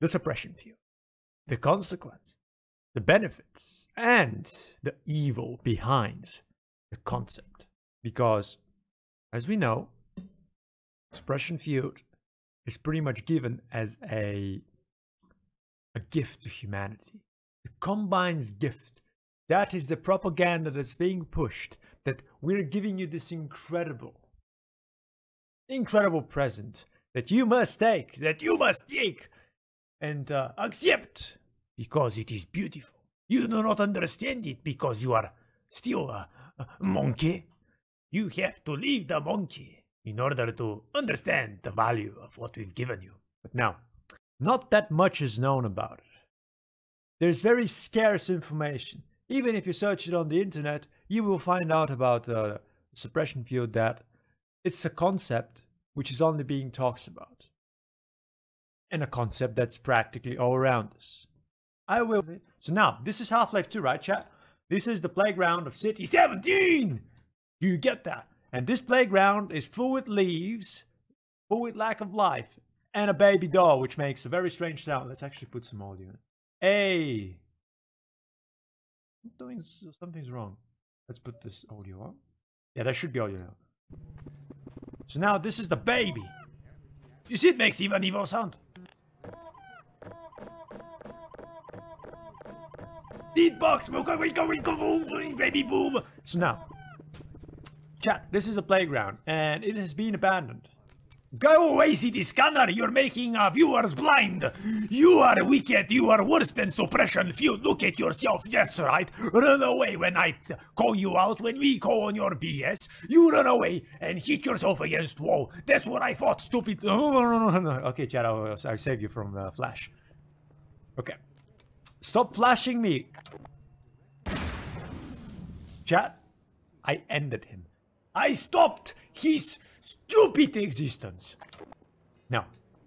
the suppression field, the consequence, the benefits, and the evil behind the concept. Because, as we know, suppression field is pretty much given as a gift to humanity. The Combine's gift. That is the propaganda that's being pushed, that we're giving you this incredible present that you must take, and accept, because it is beautiful. You do not understand it because you are still a monkey. You have to leave the monkey in order to understand the value of what we've given you. But now, not that much is known about it. There's very scarce information. Even if you search it on the internet, you will find out about the suppression field, that it's a concept which is only being talked about, and a concept that's practically all around us. I will. So now, this is Half-Life 2, right, chat? This is the playground of City 17! You get that? And this playground is full with leaves, full with lack of life, and a baby doll, which makes a very strange sound. Let's actually put some audio in. Hey! Something's wrong. Let's put this audio on. Yeah, that should be audio now. So now this is the baby. You see, it makes even evil sound. Eat box, baby boom. So now, chat, this is a playground and it has been abandoned. Go away, city scanner, you're making our viewers blind. You are wicked, you are worse than suppression field. Look at yourself, that's right. Run away when I call you out, when we call on your BS. You run away and hit yourself against wall. That's what I thought, stupid. No. Okay, chat, I'll save you from the flash. Okay. Stop flashing me. Chat, I ended him. I stopped his stupid existence. Now,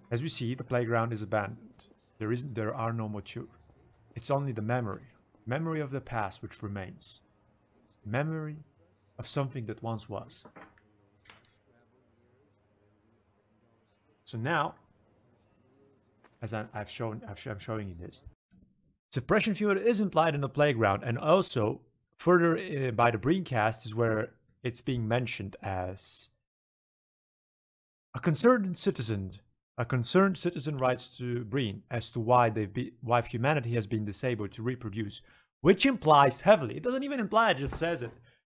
as we see, the playground is abandoned. There are no more children. It's only the memory of the past which remains. Memory of something that once was. So now, as I'm showing you this, suppression field is implied in the playground, and also further by the Breencast is where it's being mentioned as a concerned citizen writes to Breen as to why humanity has been disabled to reproduce, which implies heavily, it doesn't even imply, it just says it,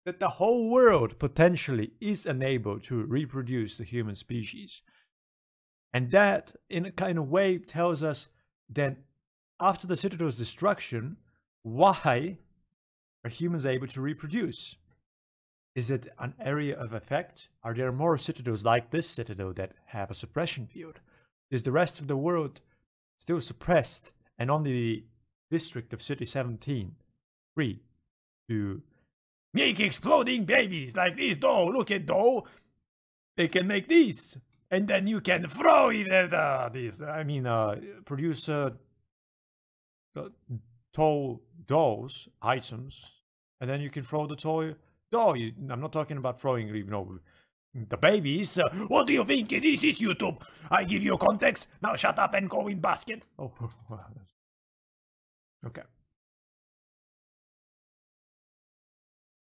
that the whole world potentially is unable to reproduce the human species. And that, in a kind of way, tells us then, after the Citadel's destruction, why are humans able to reproduce? Is it an area of effect? Are there more citadels like this citadel that have a suppression field? Is the rest of the world still suppressed and only the district of City 17 free to make exploding babies like this doll? Look at doll. They can make these. And then you can throw it at this. I mean, produce tall dolls, items, and then you can throw the toy. No, I'm not talking about throwing, you know, the babies. What do you think it is? It's YouTube. I give you context. Now shut up and go in basket. Oh, okay.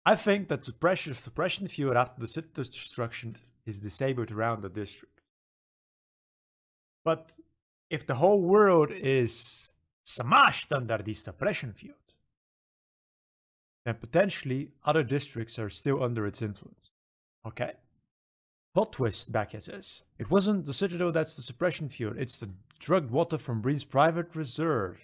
I think that suppression field after the Citadel's destruction is disabled around the district. But if the whole world is smashed under this suppression field, and potentially other districts are still under its influence. Okay? Plot twist, Bakia says. It wasn't the Citadel that's the suppression field. It's the drugged water from Breen's private reserve.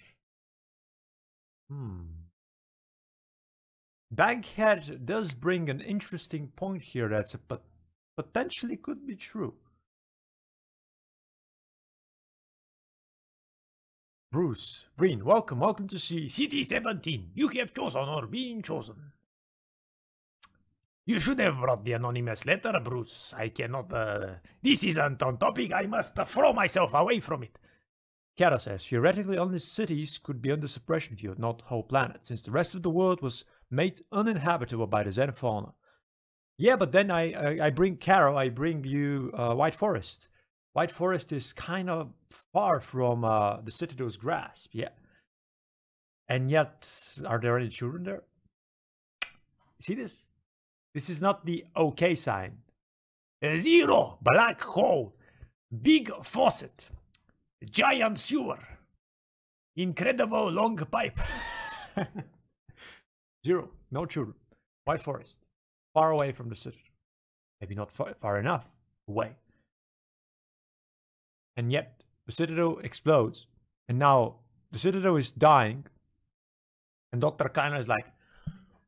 Bankhead does bring an interesting point here that's potentially could be true. Bruce, Breen, welcome to City 17. You have chosen or been chosen. You should have brought the anonymous letter, Bruce. I cannot, this isn't on topic. I must throw myself away from it. Kara says, theoretically only cities could be under suppression field, not whole planet, since the rest of the world was made uninhabitable by the xenofauna. Yeah, but then I bring Kara, I bring you White Forest. White Forest is kind of far from the Citadel's grasp, yeah. And yet, are there any children there? See this? This is not the OK sign. Zero, black hole, big faucet, giant sewer, incredible long pipe. Zero, no children. White Forest, far away from the city. Maybe not far enough away. And yet, the Citadel explodes. And now, the Citadel is dying. And Dr. Kaino is like,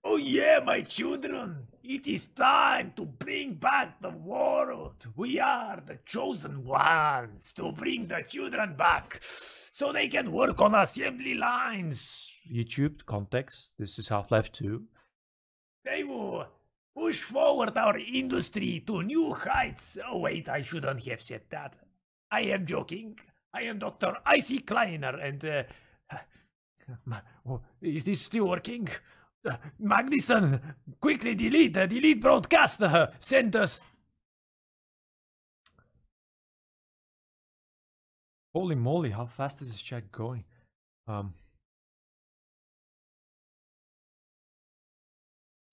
oh yeah, my children. It is time to bring back the world. We are the chosen ones to bring the children back so they can work on assembly lines. YouTube context. This is Half-Life 2. They will push forward our industry to new heights. Oh wait, I shouldn't have said that. I am joking. I am Dr. Icy Kleiner, and is this still working? Magnuson, quickly delete broadcast, send us. Holy moly, how fast is this chat going?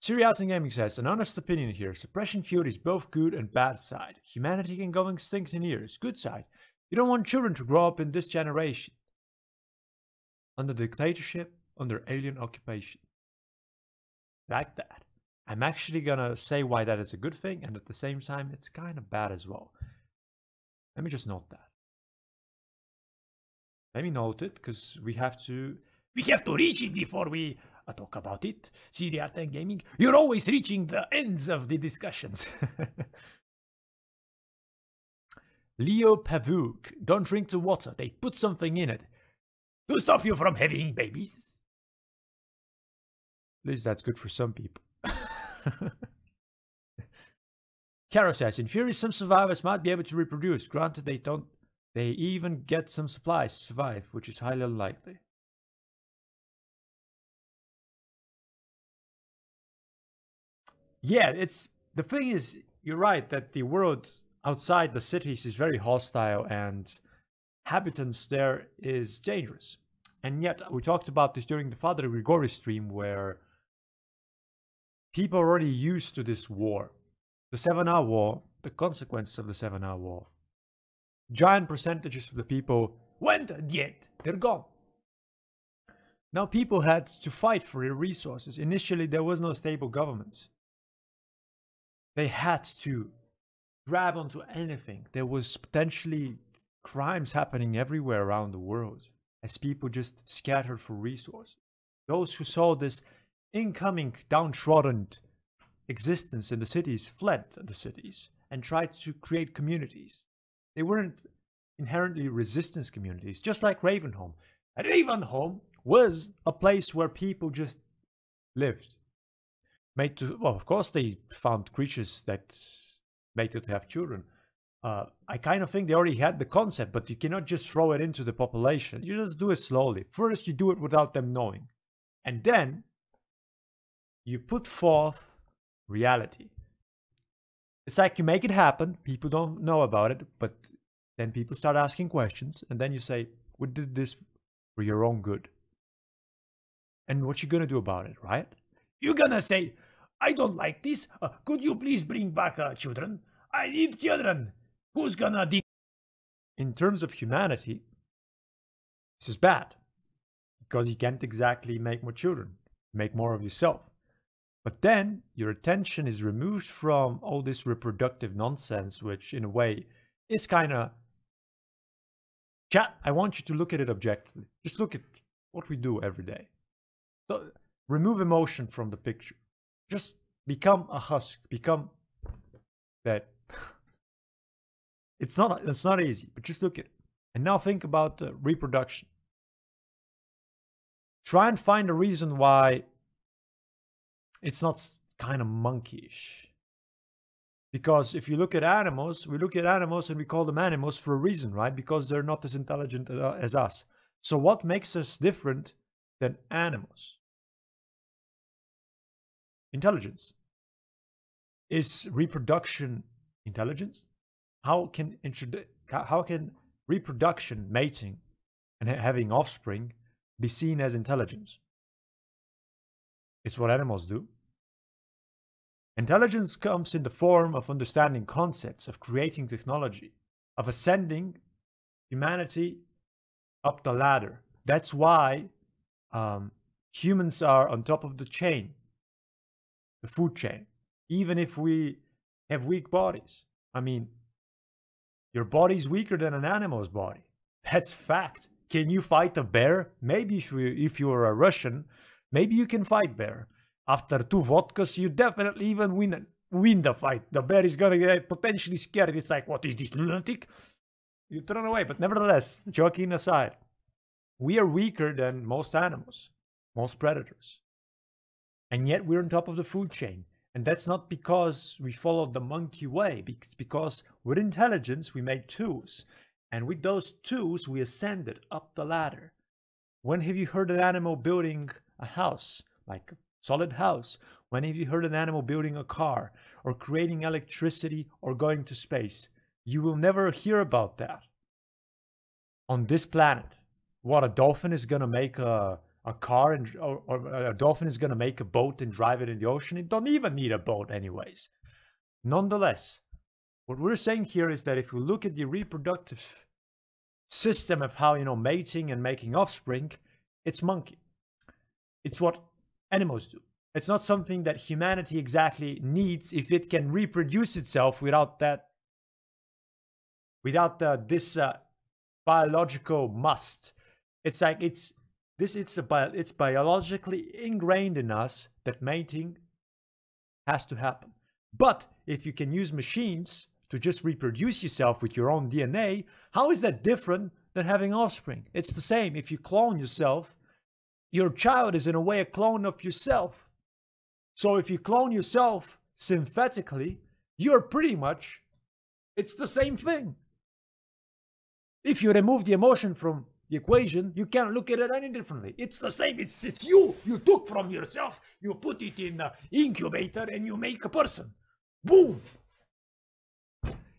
Serious Gaming says, an honest opinion here, Suppression Field is both good and bad side. Humanity can go extinct in years, good side. You don't want children to grow up in this generation. Under dictatorship, under alien occupation. Like that. I'm actually gonna say why that is a good thing, and at the same time, it's kind of bad as well. Let me just note that. Let me note it, because we have to reach it before we... I talk about it. Serious Gaming, you're always reaching the ends of the discussions. Leo Pavuk, don't drink the water. They put something in it to stop you from having babies. At least that's good for some people. Kara says, in theory, some survivors might be able to reproduce. Granted, they even get some supplies to survive, which is highly unlikely. Yeah, it's the thing is, you're right that the world outside the cities is very hostile and habitants there is dangerous. And yet, we talked about this during the Father Grigori stream where people are already used to this war. The 7-hour war, the consequences of the 7-hour war. Giant percentages of the people went dead, they're gone. Now people had to fight for their resources. Initially, there was no stable governments. They had to grab onto anything. There was potentially crimes happening everywhere around the world as people just scattered for resources. Those who saw this incoming downtrodden existence in the cities fled the cities and tried to create communities. They weren't inherently resistance communities, just like Ravenholm. Ravenholm was a place where people just lived. Well, of course they found creatures that made it to have children. I kind of think they already had the concept, but you cannot just throw it into the population. You just do it slowly. First, you do it without them knowing. And then, you put forth reality. It's like you make it happen. People don't know about it, but then people start asking questions. And then you say, we did this for your own good. And what you gonna do about it, right? You're gonna say, I don't like this. Could you please bring back children? I need children. Who's gonna de... In terms of humanity, this is bad. Because you can't exactly make more children. Make more of yourself. But then, your attention is removed from all this reproductive nonsense, which in a way is kinda... Chat, I want you to look at it objectively. Just look at what we do every day. So, remove emotion from the picture. Just become a husk. Become that. It's not easy, but just look at it. And now think about the reproduction. Try and find a reason why it's not kind of monkeyish. Because if you look at animals, we look at animals and we call them animals for a reason, right? Because they're not as intelligent as us. So what makes us different than animals? Intelligence. Is reproduction intelligence? How can How can reproduction, mating, and having offspring be seen as intelligence? It's what animals do. Intelligence comes in the form of understanding concepts, of creating technology, of ascending humanity up the ladder. That's why humans are on top of the chain, the food chain, even if we have weak bodies. I mean, your body's weaker than an animal's body. That's fact. Can you fight a bear? Maybe if you are a Russian, maybe you can fight bear. After 2 vodkas, you definitely even win the fight. The bear is gonna get potentially scared. It's like, what is this, lunatic? You turn away. But nevertheless, joking aside, we are weaker than most animals, most predators. And yet we're on top of the food chain. And that's not because we followed the monkey way. It's because with intelligence, we made tools. And with those tools, we ascended up the ladder. When have you heard an animal building a house, like a solid house? When have you heard an animal building a car, or creating electricity, or going to space? You will never hear about that on this planet. What, a dolphin is gonna make a car, and or a dolphin is gonna make a boat and drive it in the ocean? It don't even need a boat anyways. Nonetheless, what we're saying here is that if we look at the reproductive system of how, you know, mating and making offspring, it's monkey. It's what animals do. It's not something that humanity exactly needs if it can reproduce itself without that, without this biological must. It's like, it's biologically ingrained in us that mating has to happen. But if you can use machines to just reproduce yourself with your own DNA, how is that different than having offspring? It's the same. If you clone yourself, your child is in a way a clone of yourself. So if you clone yourself synthetically, you're pretty much, it's the same thing. If you remove the emotion from the equation, you can't look at it any differently. It's the same. It's you. You took from yourself, you put it in an incubator, and you make a person. Boom.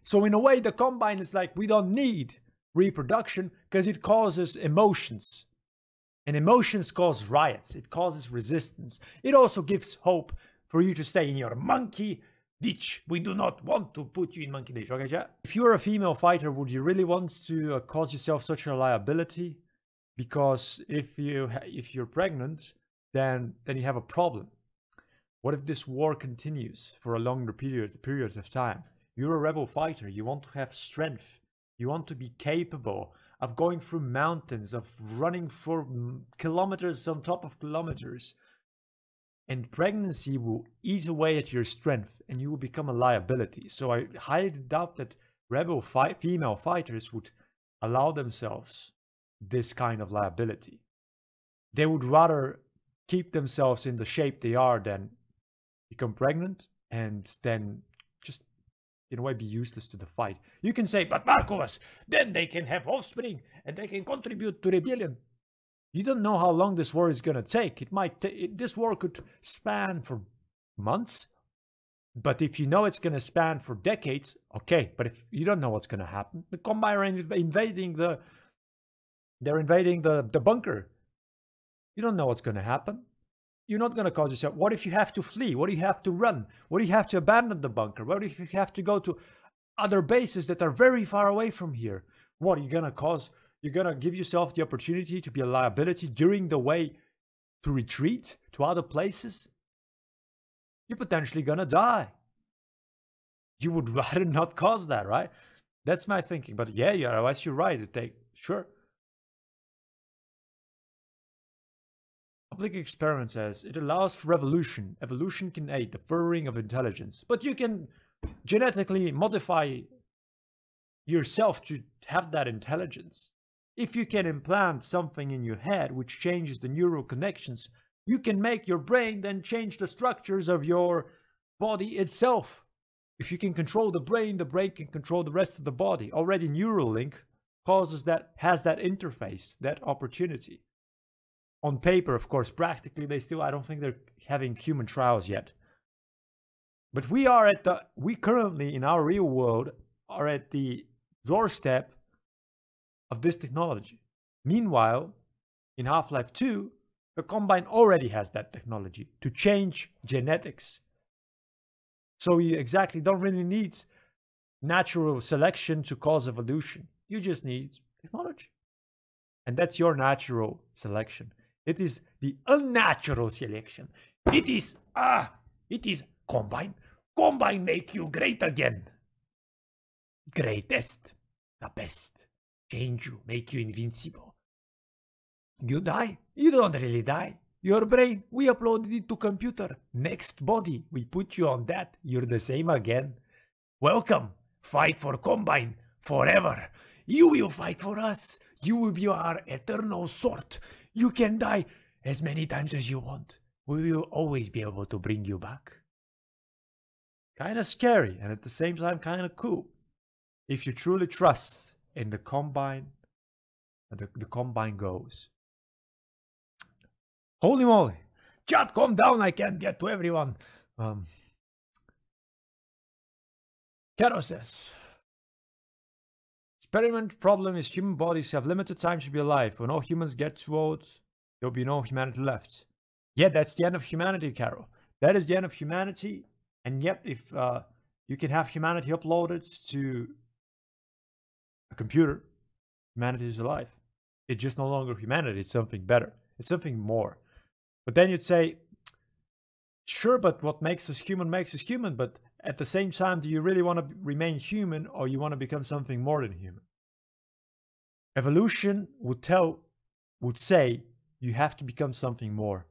So in a way, the Combine is like, we don't need reproduction because it causes emotions. And emotions cause riots. It causes resistance. It also gives hope for you to stay in your monkey ditch. We do not want to put you in monkey ditch, okay, chat? If you're a female fighter, would you really want to cause yourself such a liability? Because if you're pregnant, then you have a problem. What if this war continues for a longer period of time? You're a rebel fighter. You want to have strength. You want to be capable of going through mountains, of running for kilometers on top of kilometers. And pregnancy will eat away at your strength, and you will become a liability. So I highly doubt that rebel female fighters would allow themselves this kind of liability. They would rather keep themselves in the shape they are than become pregnant and then just, in a way, be useless to the fight. You can say, but Markovas, then they can have offspring and they can contribute to rebellion. You don't know how long this war is going to take. It might this war could span for months, but if you know it's going to span for decades, okay. But if you don't know what's going to happen, the Combine are invading the, they're invading the bunker. You don't know what's going to happen. You're not going to cause yourself. What if you have to flee? What if you have to run? What if you have to abandon the bunker? What if you have to go to other bases that are very far away from here? What are you going to cause? You're going to give yourself the opportunity to be a liability during the way to retreat to other places? You're potentially going to die. You would rather not cause that, right? That's my thinking. But yeah, you're right. Sure. Public experiment says it allows for revolution. Evolution can aid the furthering of intelligence, but you can genetically modify yourself to have that intelligence. If you can implant something in your head which changes the neural connections, you can make your brain then change the structures of your body itself. If you can control the brain can control the rest of the body. Already Neuralink causes that, has that interface, that opportunity. On paper, of course, practically, they still, I don't think they're having human trials yet. But we currently in our real world are at the doorstep of this technology. Meanwhile, in Half-Life 2, the Combine already has that technology to change genetics. So you exactly don't really need natural selection to cause evolution. You just need technology. And that's your natural selection. It is the unnatural selection. It is Combine. Combine make you great again. Greatest. The best. Change you. Make you invincible. You die. You don't really die. Your brain, we uploaded it to computer. Next body, we put you on that. You're the same again. Welcome. Fight for Combine. Forever. You will fight for us. You will be our eternal sort. You can die as many times as you want. We will always be able to bring you back. Kind of scary and at the same time kind of cool. If you truly trust in the Combine, the Combine goes. Holy moly. Chat, calm down. I can't get to everyone. Caro says, experiment problem is human bodies have limited time to be alive. When all humans get too old, there will be no humanity left. Yeah, that's the end of humanity, Carol. That is the end of humanity. And yet, if you can have humanity uploaded to a computer, humanity is alive. It's just no longer humanity. It's something better. It's something more. But then you'd say, sure, but what makes us human, but at the same time, do you really want to remain human or you want to become something more than human? Evolution would say you have to become something more.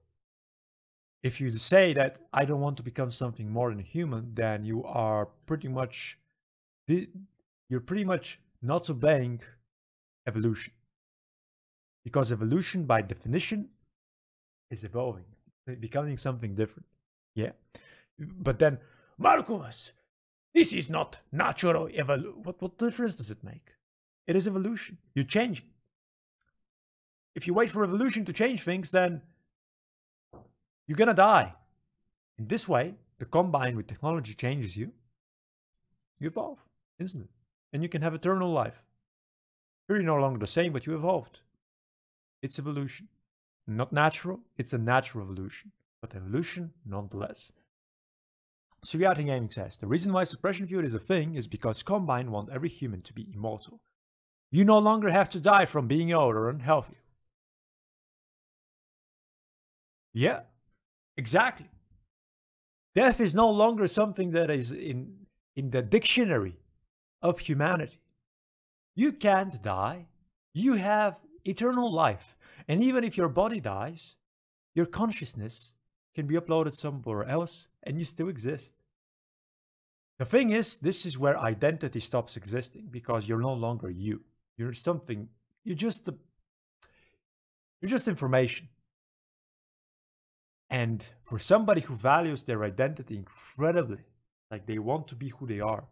If you say that I don't want to become something more than human, then you are pretty much not obeying evolution. Because evolution by definition is evolving, becoming something different. Yeah. But then Marcus, this is not natural evolution. What difference does it make? It is evolution. You change it. If you wait for evolution to change things, then you're gonna die. In this way, the Combine with technology changes you. You evolve instantly. And you can have eternal life. You're no longer the same, but you evolved. It's evolution. Not natural. It's a natural evolution. But evolution nonetheless. Suriati Gaming says, the reason why Suppression Field is a thing is because Combine want every human to be immortal. You no longer have to die from being old or unhealthy. Yeah. Exactly. Death is no longer something that is in the dictionary of humanity. You can't die. You have eternal life. And even if your body dies, your consciousness can be uploaded somewhere else and you still exist. The thing is, this is where identity stops existing because you're no longer you. You're something. You're just information. And for somebody who values their identity incredibly, like they want to be who they are,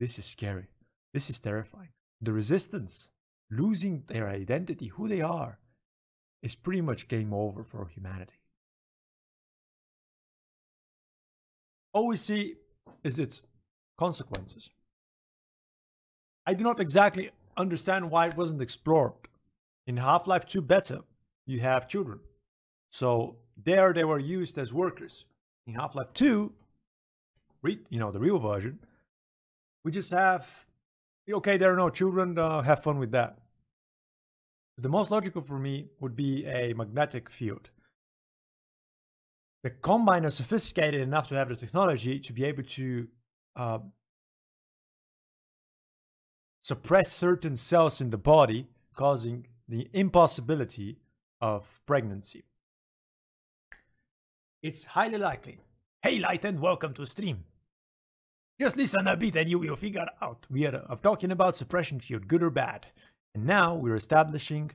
this is scary. This is terrifying. The resistance, losing their identity, who they are, is pretty much game over for humanity. All we see is its consequences. I do not exactly understand why it wasn't explored. In Half-Life 2 beta, you have children. So there they were used as workers. In Half-Life 2, the real version, we just have, okay, there are no children, have fun with that. The most logical for me would be a magnetic field. The Combine are sophisticated enough to have the technology to be able to suppress certain cells in the body, causing the impossibility of pregnancy. It's highly likely. Hey Light and welcome to stream. Just listen a bit and you will figure out. We are talking about Suppression Field, good or bad. And now we're establishing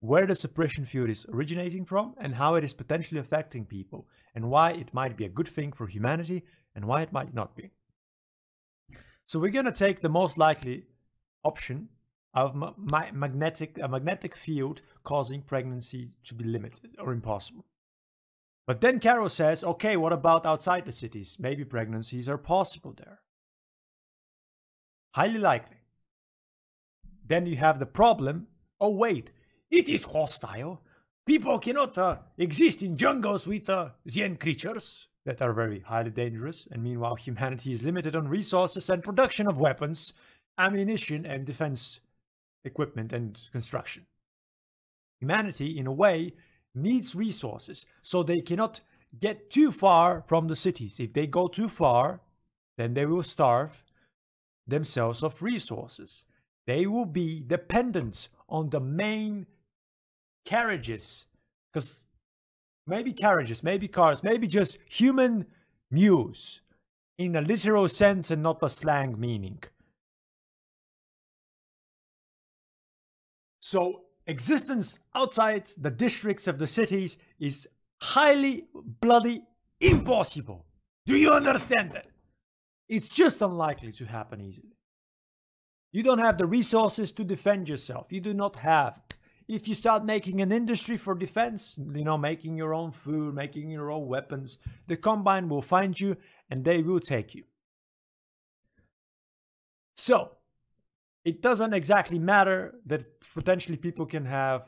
where the Suppression Field is originating from and how it is potentially affecting people. And why it might be a good thing for humanity and why it might not be. So we're going to take the most likely option of a magnetic field causing pregnancy to be limited or impossible. But then Caro says, okay, what about outside the cities? Maybe pregnancies are possible there. Highly likely. Then you have the problem. Oh wait, it is hostile. People cannot exist in jungles with Xen creatures that are very highly dangerous. And meanwhile, humanity is limited on resources and production of weapons, ammunition and defense equipment and construction. Humanity, in a way, needs resources, so they cannot get too far from the cities. If they go too far, then they will starve themselves of resources. They will be dependent on the main carriages, because maybe carriages, maybe cars, maybe just human mules in a literal sense and not a slang meaning. So existence outside the districts of the cities is highly bloody impossible. Do you understand that? It's just unlikely to happen easily. You don't have the resources to defend yourself. You do not have. If you start making an industry for defense, you know, making your own food, making your own weapons, the Combine will find you and they will take you. So, it doesn't exactly matter that potentially people can have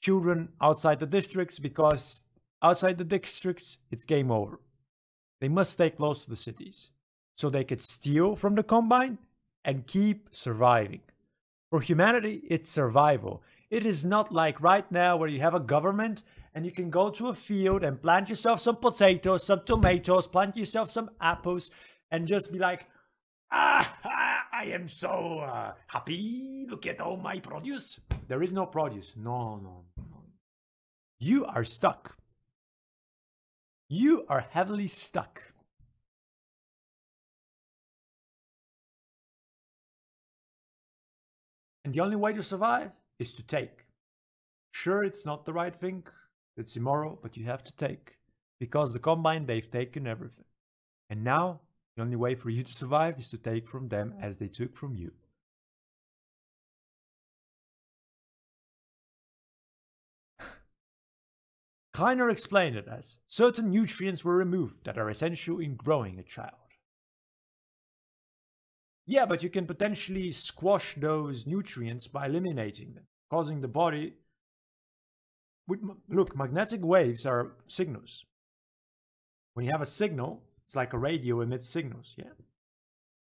children outside the districts, because outside the districts, it's game over. They must stay close to the cities so they could steal from the Combine and keep surviving. For humanity, it's survival. It is not like right now where you have a government and you can go to a field and plant yourself some potatoes, some tomatoes, plant yourself some apples and just be like, ah, I am so happy, look at all my produce. There is no produce. No. You are stuck. You are heavily stuck. And the only way to survive is to take. Sure, it's not the right thing, it's immoral, but you have to take. Because the Combine, they've taken everything. And now, the only way for you to survive is to take from them as they took from you. Kleiner explained it as, certain nutrients were removed that are essential in growing a child. Yeah, but you can potentially squash those nutrients by eliminating them, causing the body... Look, magnetic waves are signals. When you have a signal, it's like a radio emits signals, yeah?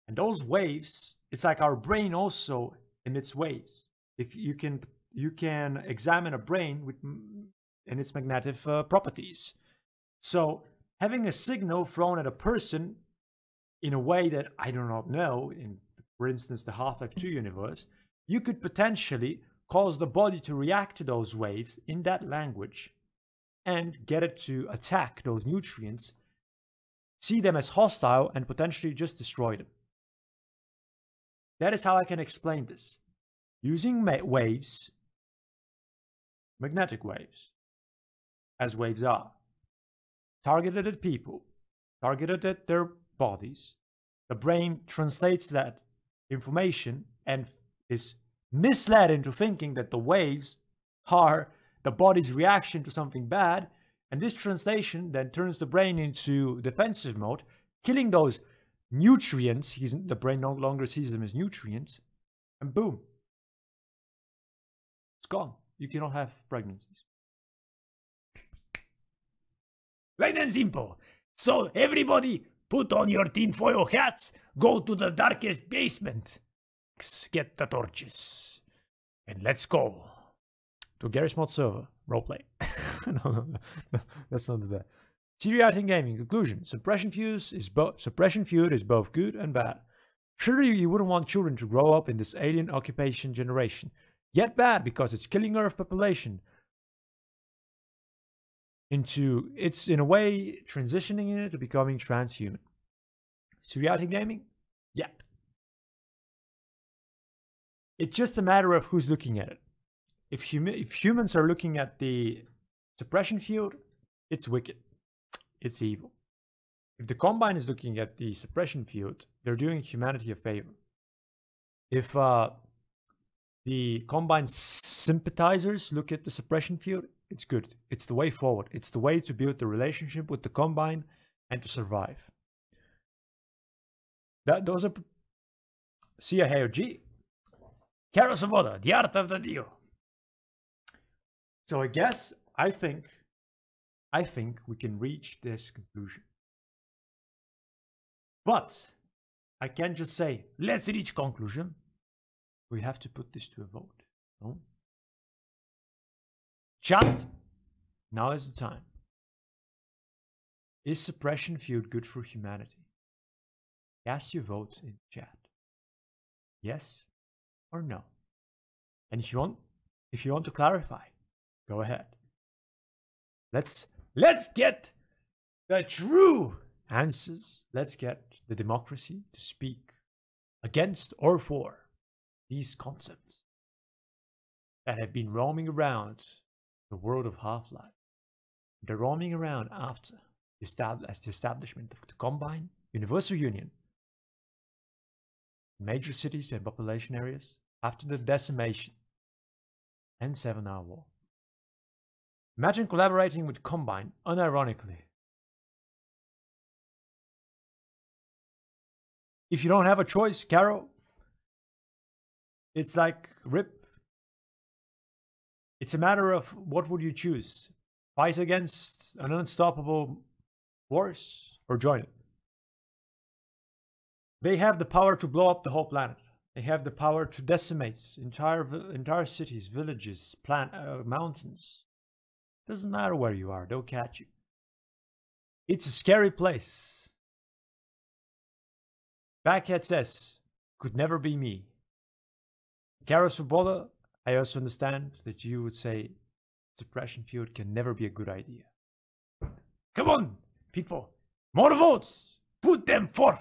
And those waves, it's like our brain also emits waves. If you can examine a brain with, and its magnetic properties. So, having a signal thrown at a person in a way that I do not know, in, for instance, the Half-Life 2 universe, you could potentially cause the body to react to those waves in that language and get it to attack those nutrients, see them as hostile, and potentially just destroy them. That is how I can explain this. Using waves, magnetic waves, as waves are, targeted at people, targeted at their bodies, the brain translates that information and is misled into thinking that the waves are the body's reaction to something bad, and this translation then turns the brain into defensive mode, killing those nutrients. The brain no longer sees them as nutrients, and boom, it's gone. You cannot have pregnancies. Plain and simple. So everybody, put on your tinfoil hats, go to the darkest basement, get the torches, and let's go to Garry's Mod server. Roleplay. No, that's not that. City 17 Gaming, conclusion. Suppression Field is both good and bad. Surely you wouldn't want children to grow up in this alien occupation generation. Yet bad, because it's killing Earth population. It's in a way transitioning in it to becoming transhuman. Suppression Gaming? Yeah. It's just a matter of who's looking at it. If humans are looking at the Suppression Field, it's wicked. It's evil. If the Combine is looking at the Suppression Field, they're doing humanity a favor. If the Combine sympathizers look at the Suppression Field, it's good. It's the way forward. It's the way to build the relationship with the Combine and to survive. Those are CIAOG. Caro Svoboda, The Art of the Deal. So I guess, I think we can reach this conclusion. But I can't just say, let's reach conclusion. We have to put this to a vote. No? Chat, now is the time. Is Suppression Field good for humanity? Cast your vote in chat. Yes or no. And if you want to clarify, go ahead. Let's get the true answers. Let's get the democracy to speak against or for these concepts that have been roaming around the world of Half-Life. They're roaming around after the establishment of the Combine, Universal Union, major cities and population areas, after the decimation and Seven-Hour War. Imagine collaborating with Combine unironically. If you don't have a choice, Caro, it's like RIP. It's a matter of what would you choose? Fight against an unstoppable force or join it? They have the power to blow up the whole planet. They have the power to decimate entire cities, villages, mountains. Doesn't matter where you are, they'll catch you. It's a scary place. Backhead says, could never be me. Caro Svoboda, I also understand that you would say Suppression Field can never be a good idea. Come on, people. More votes. Put them forth.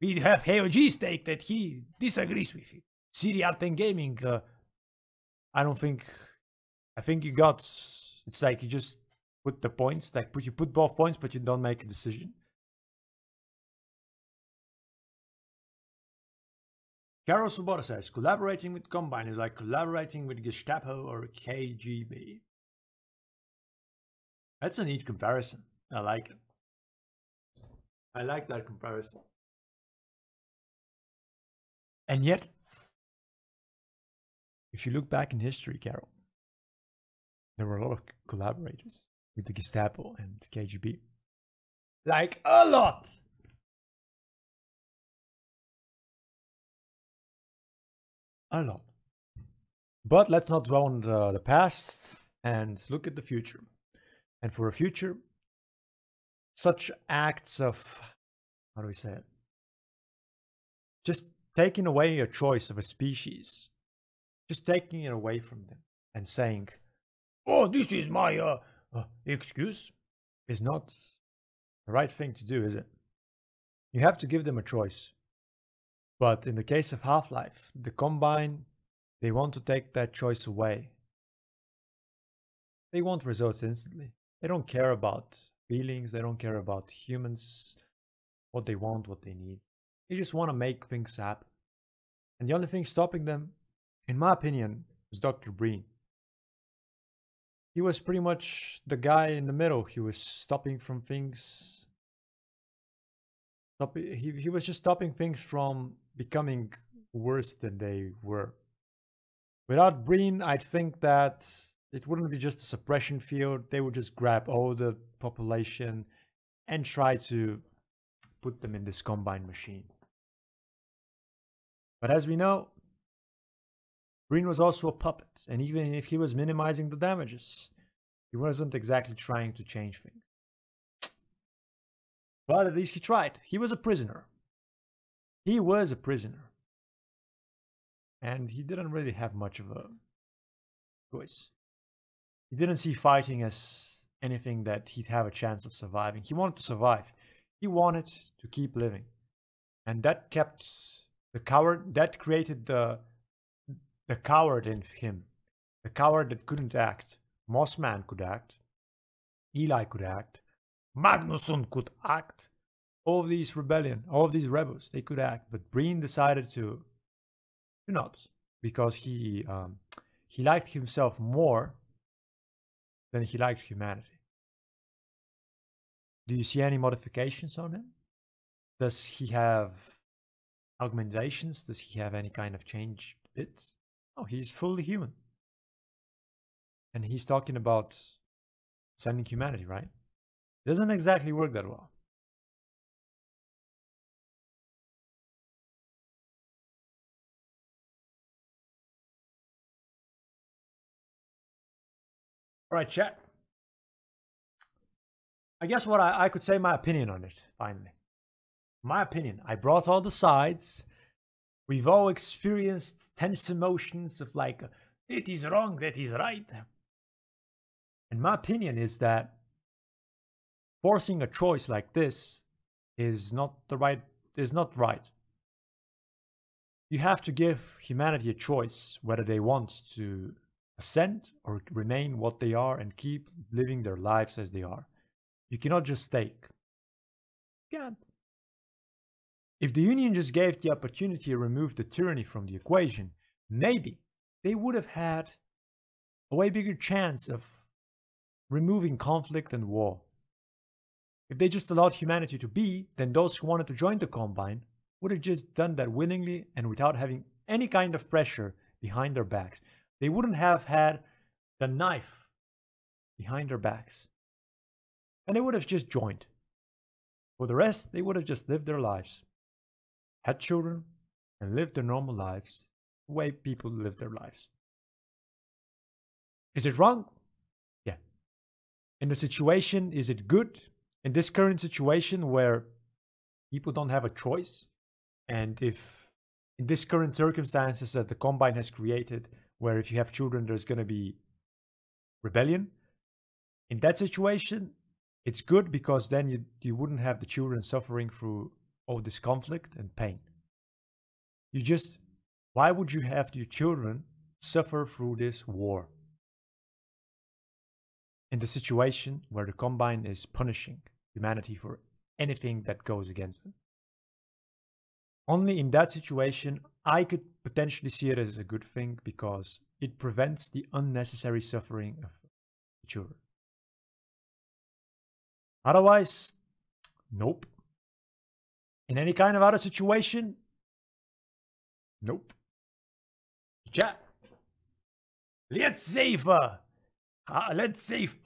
We have HOG's take that he disagrees with it. City Art and Gaming, I think you got, it's like you just put the points, like you put both points, but you don't make a decision. Caro Svoboda says, collaborating with Combine is like collaborating with Gestapo or KGB. That's a neat comparison. I like it. I like that comparison. And yet, if you look back in history, Caro, there were a lot of collaborators with the Gestapo and the KGB. Like a lot! A lot. But let's not dwell on the past and look at the future. And for a future, such acts of, how do we say it? Just taking away a choice of a species, just taking it away from them and saying, oh, this is my excuse, is not the right thing to do, is it? You have to give them a choice. But in the case of Half-Life, the Combine, they want to take that choice away. They want results instantly. They don't care about feelings, they don't care about humans, what they want, what they need. They just want to make things happen. And the only thing stopping them, in my opinion, was Dr. Breen. He was pretty much the guy in the middle. He was stopping from things. He was just stopping things from becoming worse than they were. Without Breen, I think that it wouldn't be just a suppression field. They would just grab all the population and try to put them in this Combine machine. But as we know, Breen was also a puppet, and even if he was minimizing the damages, he wasn't exactly trying to change things. But at least he tried. He was a prisoner. He was a prisoner. And he didn't really have much of a choice. He didn't see fighting as anything that he'd have a chance of surviving. He wanted to survive. He wanted to keep living. And that kept the coward, that created the coward in him. The coward that couldn't act. Mossman could act. Eli could act. Magnusson could act. All of these rebellion, all of these rebels, they could act. But Breen decided to not. Because he liked himself more than he liked humanity. Do you see any modifications on him? Does he have augmentations? Does he have any kind of change? It's... oh, he's fully human. And he's talking about sending humanity, right? Doesn't exactly work that well. All right, chat. I guess what I could say my opinion on it, finally. My opinion. I brought all the sides. We've all experienced tense emotions of like, it is wrong, that is right. And my opinion is that forcing a choice like this is not the right, is not right. You have to give humanity a choice whether they want to ascend or remain what they are and keep living their lives as they are. You cannot just take. You can't. If the Union just gave the opportunity to remove the tyranny from the equation, maybe they would have had a way bigger chance of removing conflict and war. If they just allowed humanity to be, then those who wanted to join the Combine would have just done that willingly and without having any kind of pressure behind their backs. They wouldn't have had the knife behind their backs. And they would have just joined. For the rest, they would have just lived their lives. Had children and lived their normal lives the way people live their lives. Is it wrong? Yeah. In the situation, is it good? In this current situation where people don't have a choice, and if in this current circumstances that the Combine has created, where if you have children, there's going to be rebellion. In that situation, it's good because then you wouldn't have the children suffering through all this conflict and pain. You just, why would you have your children suffer through this war? In the situation where the Combine is punishing humanity for anything that goes against them. Only in that situation, I could potentially see it as a good thing because it prevents the unnecessary suffering of the children. Otherwise, nope. In any kind of other situation, nope. Chat. Let's save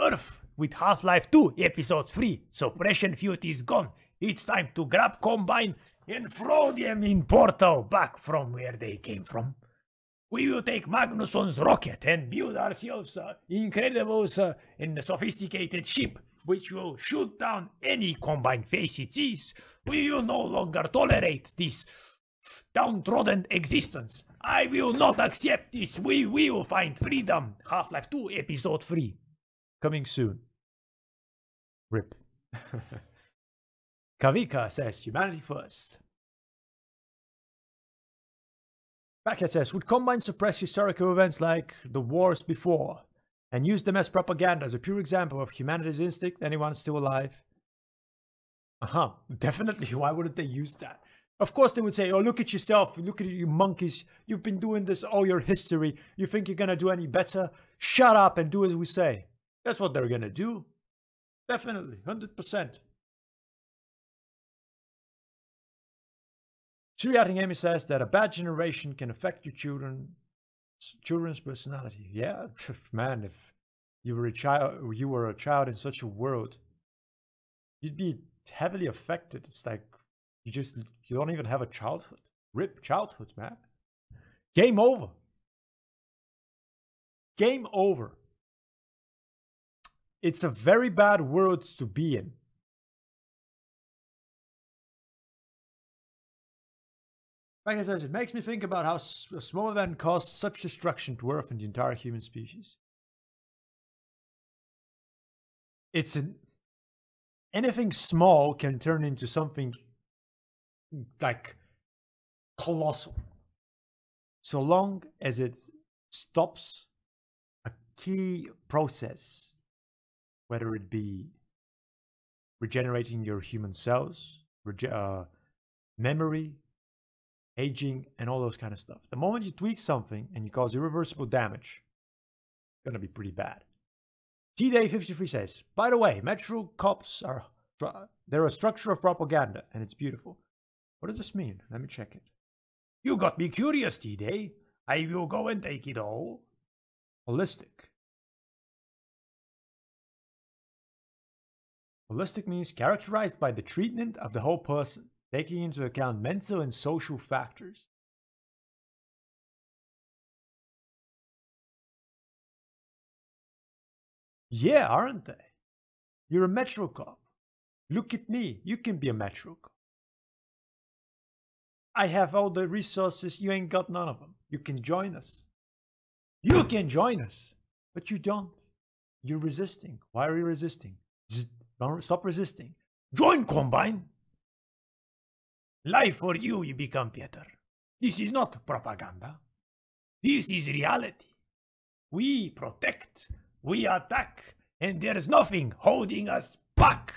Earth with Half-Life 2, Episode 3. Suppression Field is gone. It's time to grab Combine and throw them in Portal back from where they came from. We will take Magnusson's rocket and build ourselves an incredible and sophisticated ship which will shoot down any Combine face it sees. We will no longer tolerate this downtrodden existence. I will not accept this. We will find freedom. Half-Life 2, Episode 3. Coming soon. RIP. Kavika says, humanity first. Backhead says, would Combine suppress historical events like the wars before and use them as propaganda as a pure example of humanity's instinct? Anyone still alive? Uh-huh. Definitely. Why wouldn't they use that? Of course they would say, oh, look at yourself. Look at you monkeys. You've been doing this all your history. You think you're going to do any better? Shut up and do as we say. That's what they're going to do. Definitely. 100%. Suriatingami says that a bad generation can affect your children's personality. Yeah, man, if you were a child in such a world, you'd be heavily affected. It's like, you don't even have a childhood. RIP childhood, man. Game over. Game over. It's a very bad world to be in. Like I said, it makes me think about how a small event caused such destruction to Earth and the entire human species. It's anything small can turn into something like colossal, so long as it stops a key process, whether it be regenerating your human cells, memory, aging, and all those kind of stuff. The moment you tweak something and you cause irreversible damage, it's going to be pretty bad. T-Day53 says, by the way, Metro Cops are, they're a structure of propaganda, and it's beautiful. What does this mean? Let me check it. You got me curious, T-Day. I will go and take it all. Holistic. Holistic means characterized by the treatment of the whole person, taking into account mental and social factors. Yeah, aren't they? You're a Metro Cop. Look at me, you can be a Metro Cop. I have all the resources, you ain't got none of them. You can join us. You can join us! But you don't. You're resisting. Why are you resisting? Stop resisting. Join Combine! Life for you, you become better. This is not propaganda. This is reality. We protect. We attack. And there is nothing holding us back.